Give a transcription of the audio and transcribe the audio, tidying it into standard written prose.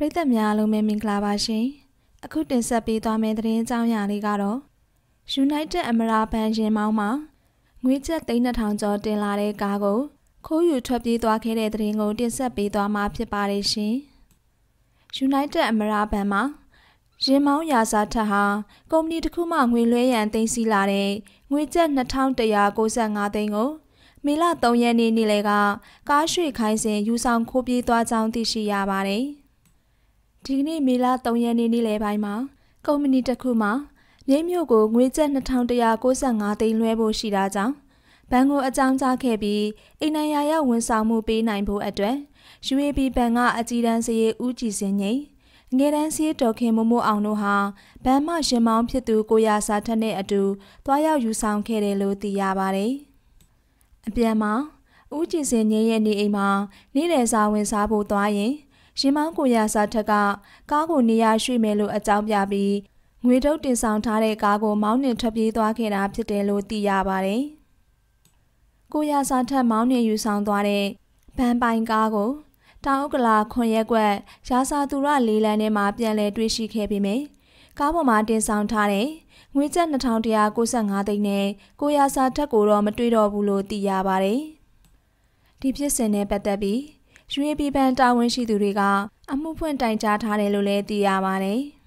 United Emirates Pension Mama, Richard Dana Tanzo de la Gago, Koyu Trapdi Dwakere Dringo Disabito Mapi Parishi. United Emirates Pema, Jemau Yazataha, Gomni de Kumang Wilay and Daisy Lare, Richard Natan de Yagosa Nadango, Mila Doyani Nilega, Gashi Kaisen, Yusan Kobi Dwazan Dishi Yabare. Digni Mila Doyani Nile by Ma, Gomni de Kuma. Name you go, we send the town to Yagosanga de Nuevo Shiraza. Bango a Zamza Kebi, Inayaya win Samu be Nimbo address. She will be Banga a Tidanse Uji Senye. Gedanse Toke Momo Anoha, Bama Shemam Pitu Goya Satane Adu, Toya you sound Kerelo Diabare. Biama, Uji Senye and the Ema, Nidesa win Sabo Doye. Shemam Goya Sataga, Gago Nia Shimelo a Zambiabi. We don't sound Tare Gago Mountain Trappi Dwake up to Delo Diabare. Goya Santa Mountain you sound Dware. Pambine Gago. Taugala Konyegue, Shasa Dura Lilane Mabiale Drishi Kebime. Gabo Martin sound Tare. We send the town to Yagosangadine. Goya Santa Goro Madrid or Bulo Diabare. Dipisene Betabi. She will be bent down when she do riga. A movement Dinja Tare Lule Diabare.